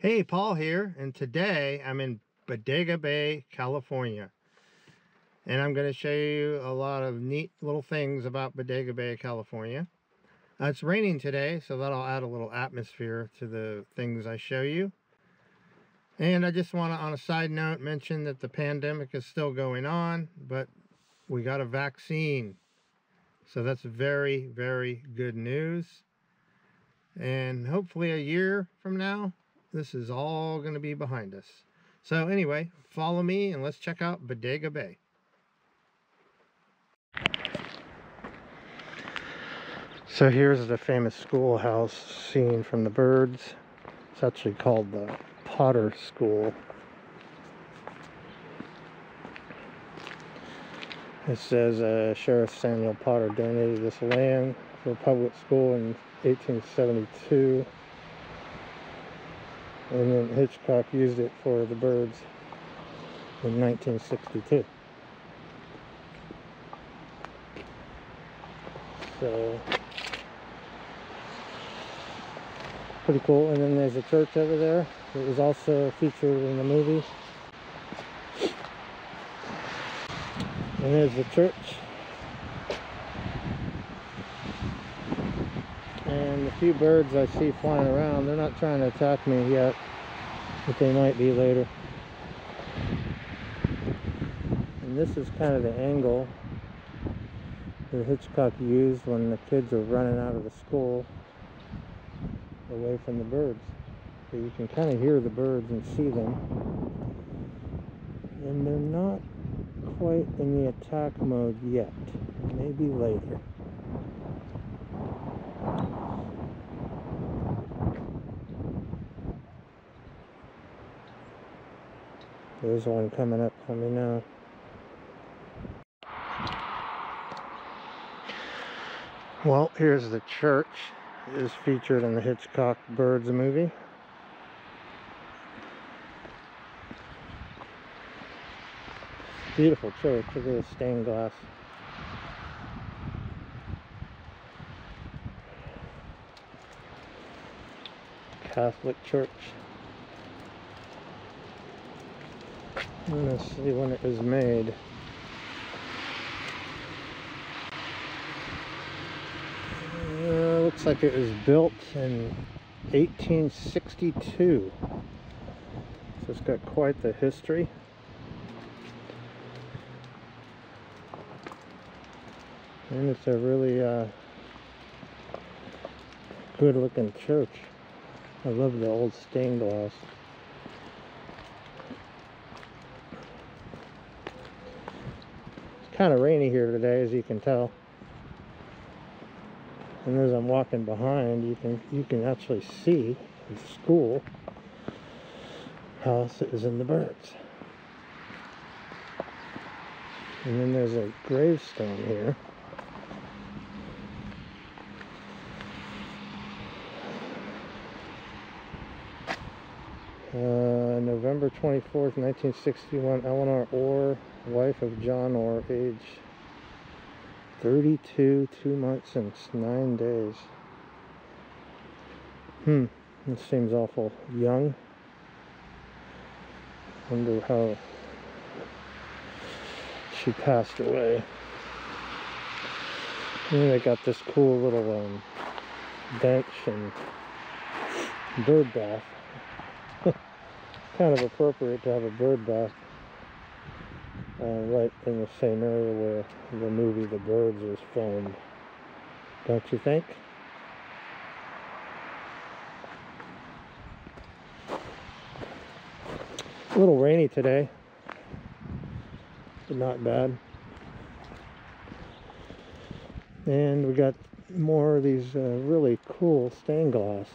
Hey, Paul here, and today I'm in Bodega Bay, California, and I'm going to show you a lot of neat little things about Bodega Bay, California. It's raining today, so that'll add a little atmosphere to the things I show you. And I just want to, on a side note, mention that the pandemic is still going on, but we got a vaccine, so that's very, very good news. And hopefully a year from now, this is all going to be behind us. So anyway, follow me and let's check out Bodega Bay. So here's the famous schoolhouse scene from The Birds. It's actually called the Potter School. It says Sheriff Samuel Potter donated this land for a public school in 1872. And then Hitchcock used it for The Birds in 1962. So, pretty cool. And then there's a church over there. It was also featured in the movie. And there's the church. And the few birds I see flying around, they're not trying to attack me yet, but they might be later. And this is kind of the angle that Hitchcock used when the kids were running out of the school away from the birds. So you can kind of hear the birds and see them. And they're not quite in the attack mode yet, maybe later. There's one coming up on me now. Well, here's the church. It is featured in the Hitchcock Birds movie. Beautiful church. Look at the stained glass. Catholic church. I'm going to see when it was made. Looks like it was built in 1862. So it's got quite the history. And it's a really good looking church. I love the old stained glass. Kind of rainy here today, as you can tell, and as I'm walking behind, you can actually see the school house is in The Birds. And then there's a gravestone here. November 24th, 1961, Eleanor Orr, wife of John Orr, age 32, 2 months and 9 days. This seems awful young. Wonder how she passed away. And they got this cool little bench and bird bath. Kind of appropriate to have a bird bath right in the same area where the movie The Birds was filmed, don't you think? A little rainy today, but not bad. And we got more of these really cool stained glass.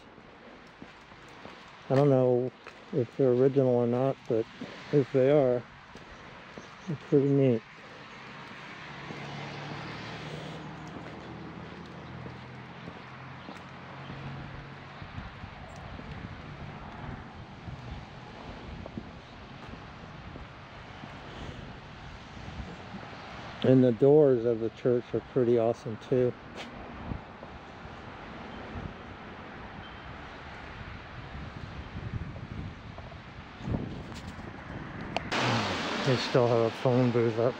I don't know if they're original or not, but if they are, it's pretty neat. And the doors of the church are pretty awesome too. They still have a phone booth up.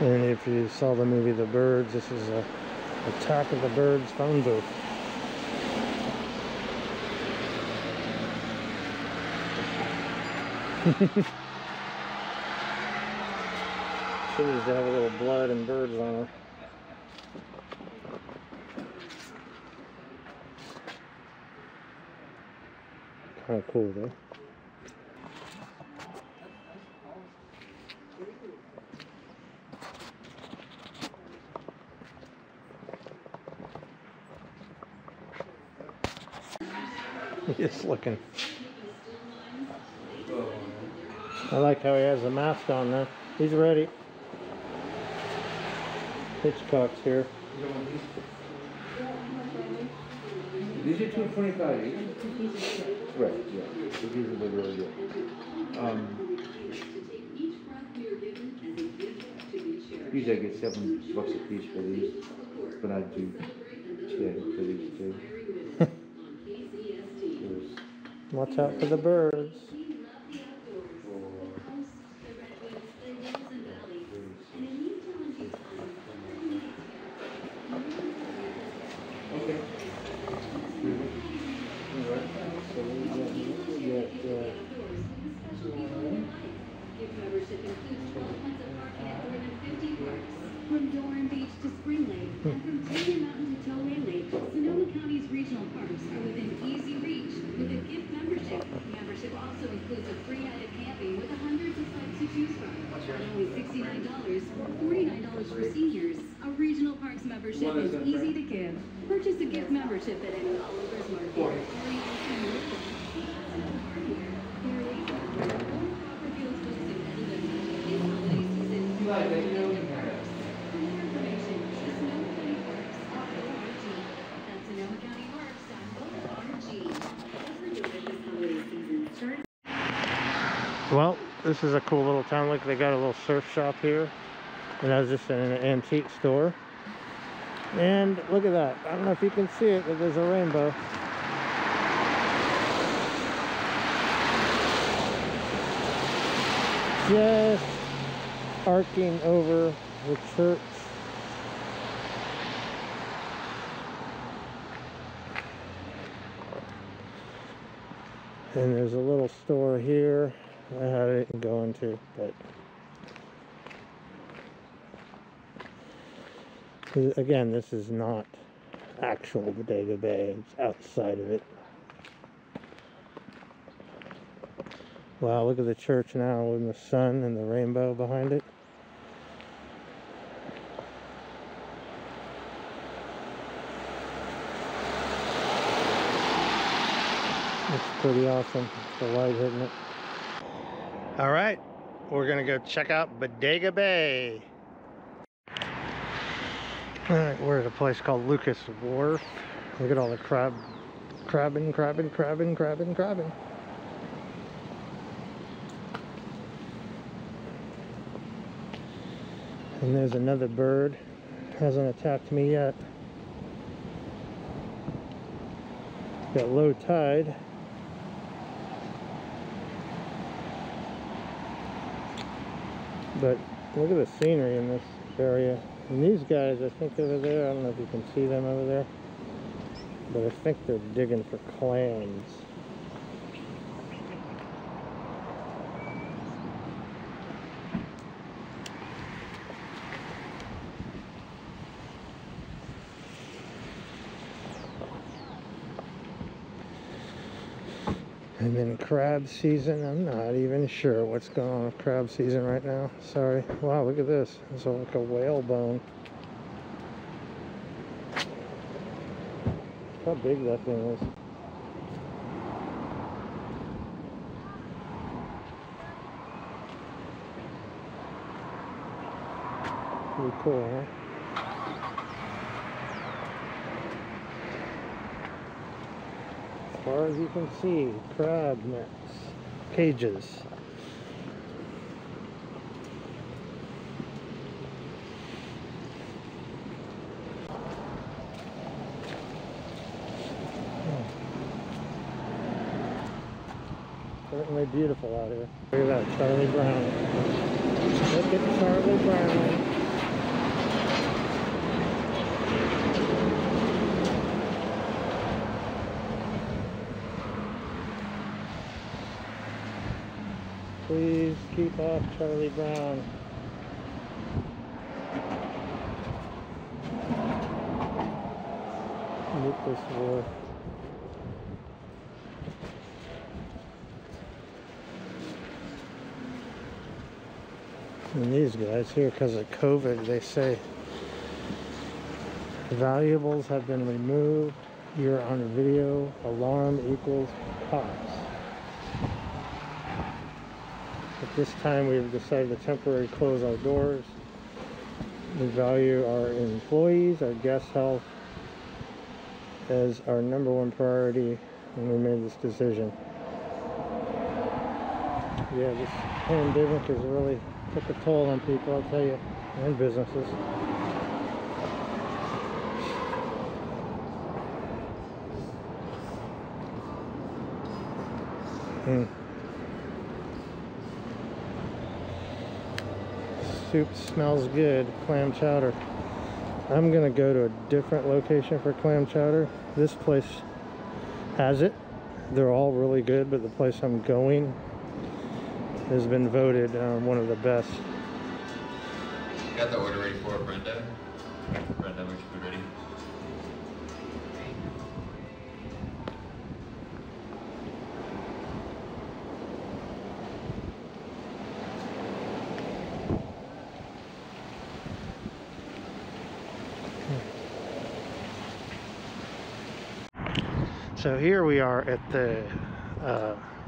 And if you saw the movie The Birds, this is a Attack of the Birds phone booth. She needs to have a little blood and birds on her. Kind of cool though. Just looking. I like how he has the mask on now. He's ready. Hitchcock's here. These are $2.25 each. Right, yeah. These are really good. Usually I get $7 a piece for these, but I do 10 for these two. Watch out for the birds. Well, this is a cool little town. Look, they got a little surf shop here. And I was just in an antique store. And look at that. I don't know if you can see it, but there's a rainbow. Just arcing over the church. And there's a little store here. I didn't go into, but again, this is not actual Bodega Bay, it's outside of it. Wow, look at the church now with the sun and the rainbow behind it. It's pretty awesome, the light hitting it. All right, we're gonna go check out Bodega Bay. All right, we're at a place called Lucas Wharf. Look at all the crabbing. And there's another bird. Hasn't attacked me yet. Got low tide. But look at the scenery in this area. And these guys, I think over there, I don't know if you can see them over there, but I think they're digging for clams. And then crab season, I'm not even sure what's going on with crab season right now. Sorry. Wow, look at this. It's like a whale bone. Look how big that thing is. Pretty cool, huh? As far as you can see, crab nets, cages. certainly beautiful out here. Look at that, Charlie Brown. Look at Charlie Brown. Please keep off Charlie Brown. Lucas Wharf. And these guys here, because of COVID, they say valuables have been removed. You're on a video. Alarm equals pause. At this time, we've decided to temporarily close our doors. We value our employees, our guest health, as our number one priority when we made this decision. Yeah, this pandemic has really took a toll on people, I'll tell you, and businesses. Soup smells good, clam chowder. I'm gonna go to a different location for clam chowder. This place has it. They're all really good, but the place I'm going has been voted one of the best. Got the order ready for Brenda. Brenda, make sure we're ready. So here we are at the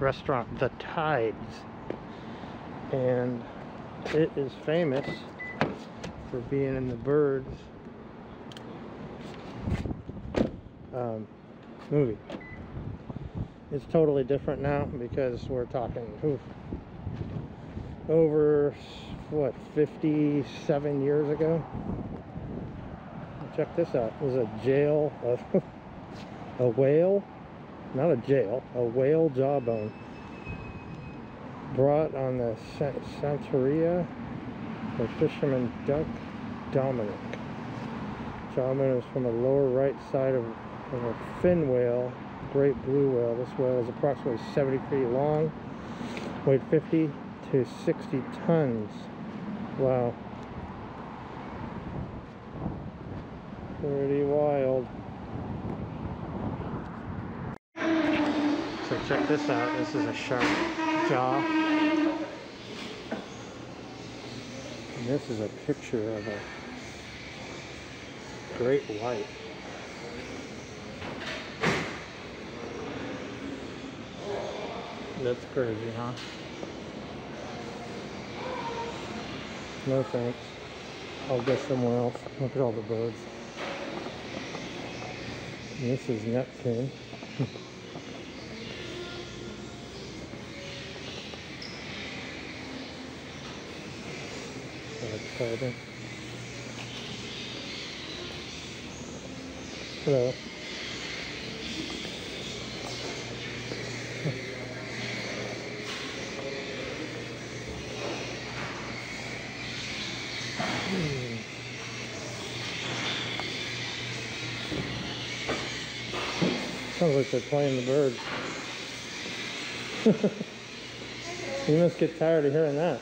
restaurant The Tides, and it is famous for being in The Birds movie. It's totally different now because we're talking over, what, 57 years ago? Check this out. It was a jail of... a whale, not a jail, a whale jawbone brought on the Santeria for fisherman Duck Dominic. Jawbone is from the lower right side of a fin whale, great blue whale. This whale is approximately 70 feet long, weighed 50 to 60 tons. Wow. Pretty wild. So check this out, this is a shark jaw. And this is a picture of a great white. That's crazy, huh? No thanks. I'll go somewhere else. Look at all the birds. And this is Net King. Exciting. Hello. Sounds like they're playing The Birds. You must get tired of hearing that.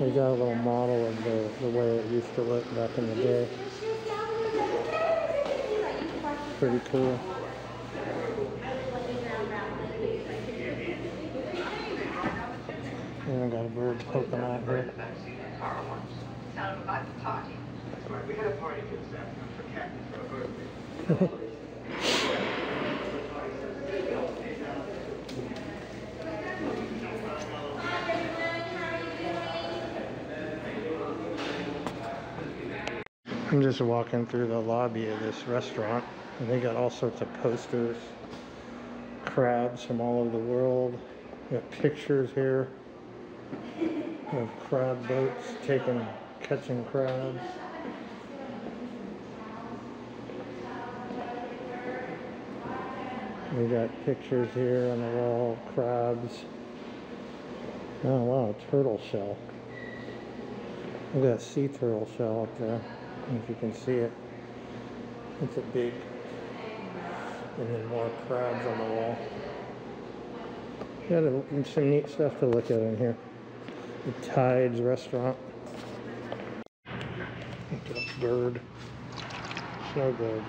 We got a little model of the way it used to look back in the day. Pretty cool. And I got a bird poking out here. We had a party for a birthday. I'm just walking through the lobby of this restaurant, and they got all sorts of posters, crabs from all over the world. We got pictures here of crab boats catching crabs. We got pictures here on the wall, crabs. Oh wow, a turtle shell. Look at that sea turtle shell up there, if you can see it. It's a big, and then more crabs on the wall. Got some neat stuff to look at in here. The Tides restaurant. Look at a bird. Snow birds.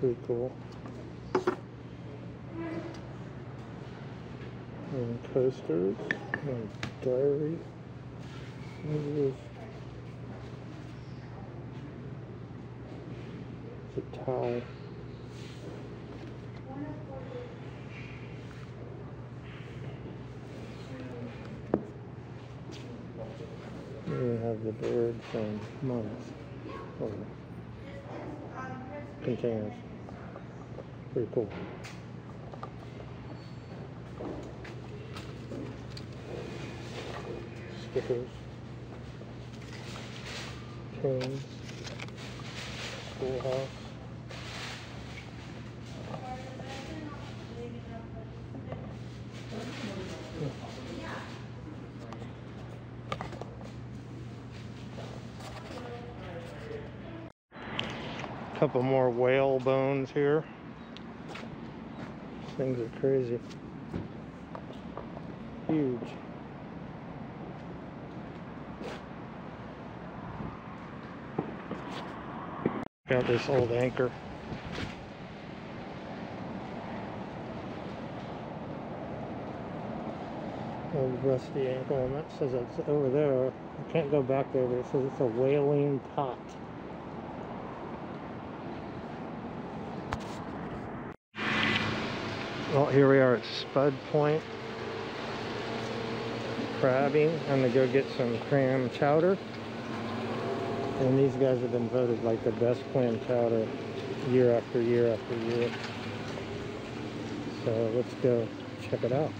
Pretty cool. And posters and diary. It's a towel. We have the birds and months or containers. Pretty cool. Stickers, cans, schoolhouse, a couple more whale bones here. Things are crazy. Huge. Got this old anchor. Old rusty anchor, and that says it's over there. I can't go back there, but it says it's a whaling pot. Well, here we are at Spud Point crabbing. I'm gonna go get some clam chowder. And these guys have been voted like the best clam chowder year after year after year. So let's go check it out.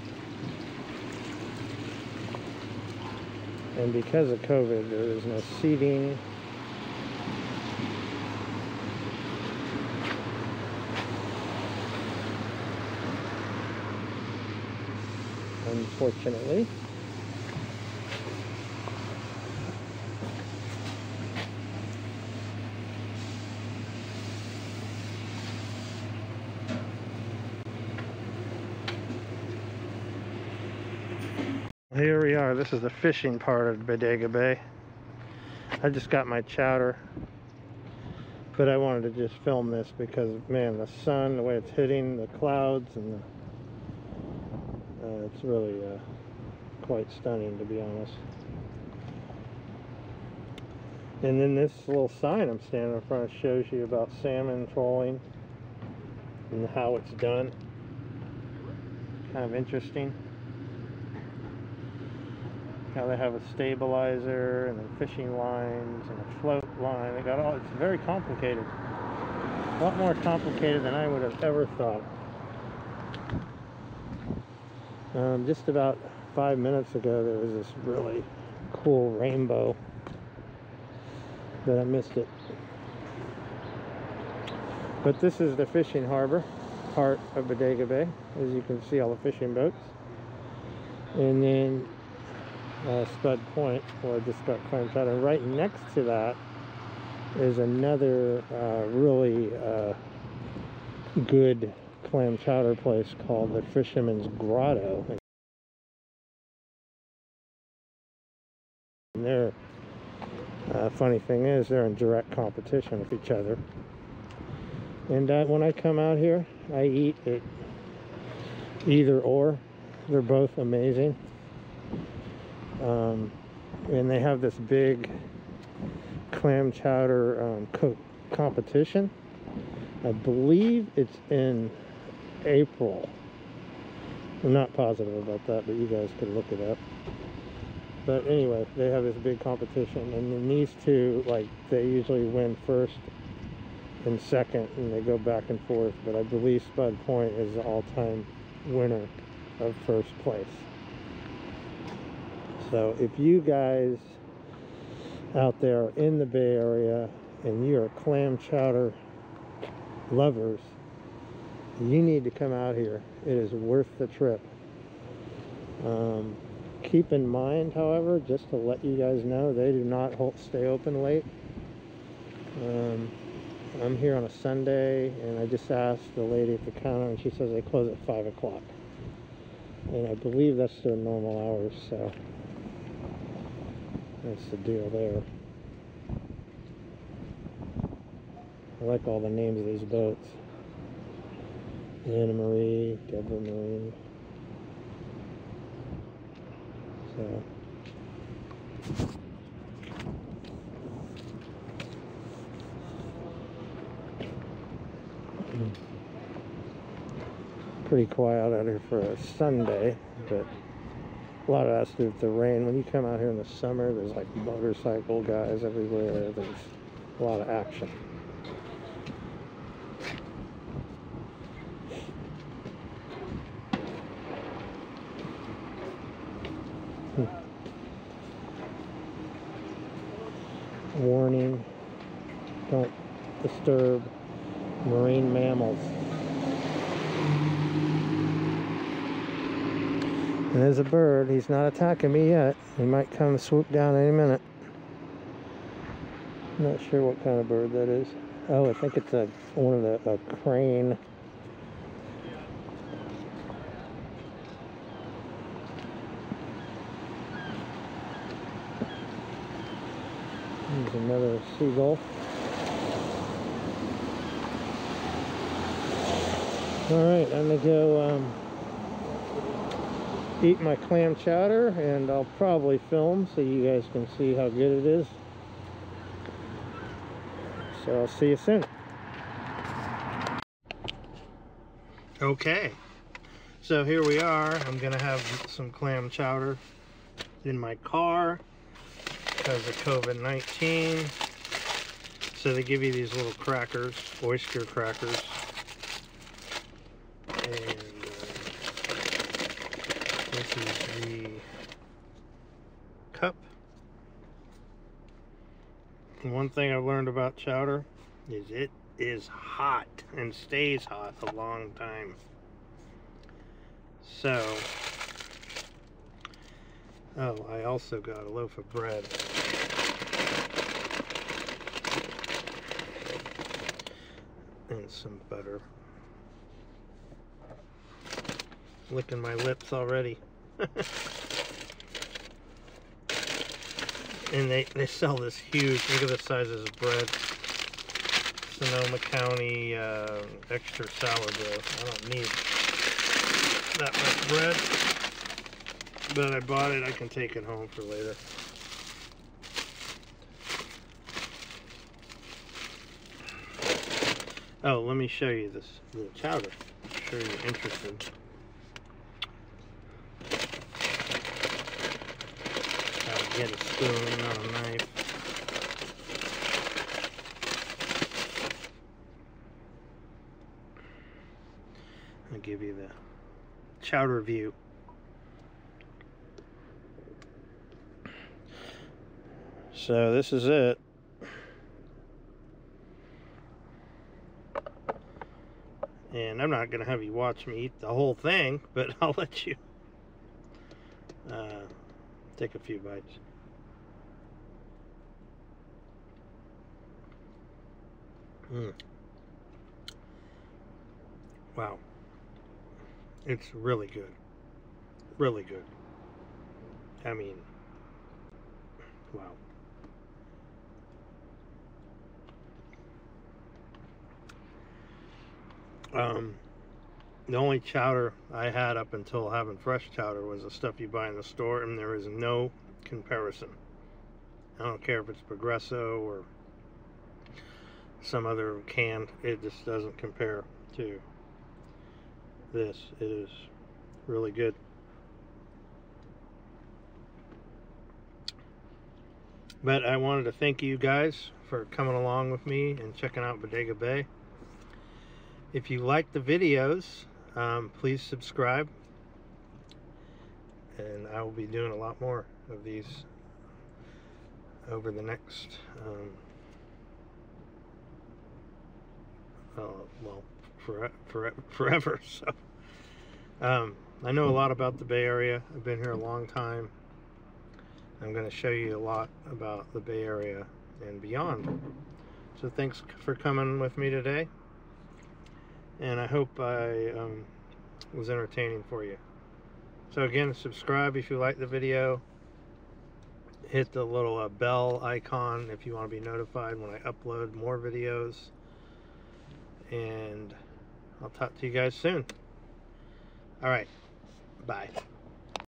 And because of COVID, there is no seating. Unfortunately. Here we are. This is the fishing part of Bodega Bay. I just got my chowder, but I wanted to just film this because, man, the sun, the way it's hitting the clouds, and the, it's really quite stunning, to be honest. And then this little sign I'm standing in front of shows you about salmon trolling and how it's done. Kind of interesting. Now they have a stabilizer and then fishing lines and a float line. They got all, it's very complicated. A lot more complicated than I would have ever thought. Just about 5 minutes ago there was this really cool rainbow, but I missed it. But this is the fishing harbor part of Bodega Bay. As you can see, all the fishing boats. And then Spud Point, where I just got clam chowder. Right next to that is another really good clam chowder place called the Fisherman's Grotto. And their funny thing is they're in direct competition with each other. And when I come out here, I eat at either or. They're both amazing. And they have this big clam chowder competition. I believe it's in April. I'm not positive about that, but you guys can look it up. But anyway, they have this big competition, and then these two, like, they usually win first and second, and they go back and forth, but I believe Spud Point is the all-time winner of first place. So if you guys out there are in the Bay Area and you are clam chowder lovers, you need to come out here. It is worth the trip. Keep in mind, however, just to let you guys know, they do not stay open late. I'm here on a Sunday, and I just asked the lady at the counter, and she says they close at 5 o'clock. And I believe that's their normal hours, so that's the deal there. I like all the names of these boats. Anna Marie, Deborah Marie. So pretty quiet out here for a Sunday, but a lot of that's due to the rain. When you come out here in the summer, there's like motorcycle guys everywhere. There's a lot of action. Warning, don't disturb marine mammals. And there's a bird. He's not attacking me yet. He might come swoop down any minute. I'm not sure what kind of bird that is. Oh, I think it's a crane. There's another seagull. Alright, I'm going to go eat my clam chowder, and I'll probably film so you guys can see how good it is. So I'll see you soon. Okay, so here we are. I'm going to have some clam chowder in my car because of COVID-19. So they give you these little crackers, oyster crackers. This is the cup. And one thing I've learned about chowder is it is hot and stays hot a long time. So, oh, I also got a loaf of bread. And some butter. Licking my lips already. And they sell this huge, look at the size of this bread. Sonoma County extra sourdough. I don't need that much bread, but I bought it. I can take it home for later. Oh, let me show you this little chowder. I'm sure you're interested. Get a spoon, not a knife. I'll give you the chowder view. So this is it. And I'm not going to have you watch me eat the whole thing, but I'll let you take a few bites. Wow. It's really good. Really good. I mean, wow. The only chowder I had up until having fresh chowder was the stuff you buy in the store, and there is no comparison. I don't care if it's Progresso or some other can, it just doesn't compare to this. It is really good. But I wanted to thank you guys for coming along with me and checking out Bodega Bay. If you like the videos, please subscribe, and I will be doing a lot more of these over the next well, forever. So I know a lot about the Bay Area. I've been here a long time. I'm going to show you a lot about the Bay Area and beyond. So thanks for coming with me today, and I hope I was entertaining for you. So again, subscribe if you like the video. Hit the little bell icon if you want to be notified when I upload more videos. And I'll talk to you guys soon. All right, bye.